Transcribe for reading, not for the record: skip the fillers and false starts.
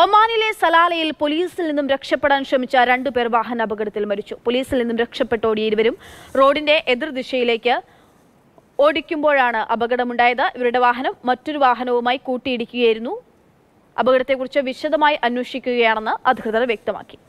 ഒമാനിലെ സലാലയിൽ പോലീസിൽ നിന്നും രക്ഷപ്പെടാൻ ശ്രമിച്ച രണ്ട് പേർ വാഹന അപകടത്തിൽ മരിച്ചു. പോലീസിൽ നിന്നും രക്ഷപ്പെട്ടോടിയ ഇരുവരും റോഡിന്റെ എതിർദിശയിലേക്ക് ഓടിക്കുമ്പോഴാണ് അപകടമുണ്ടായത്. ഇവരുടെ വാഹനം മറ്റൊരു വാഹനവുമായി കൂട്ടിയിടിക്കുകയായിരുന്നു. അപകടത്തെക്കുറിച്ച് വിശദമായി അന്വേഷിക്കുകയാണെന്ന് അധികൃതർ വ്യക്തമാക്കി.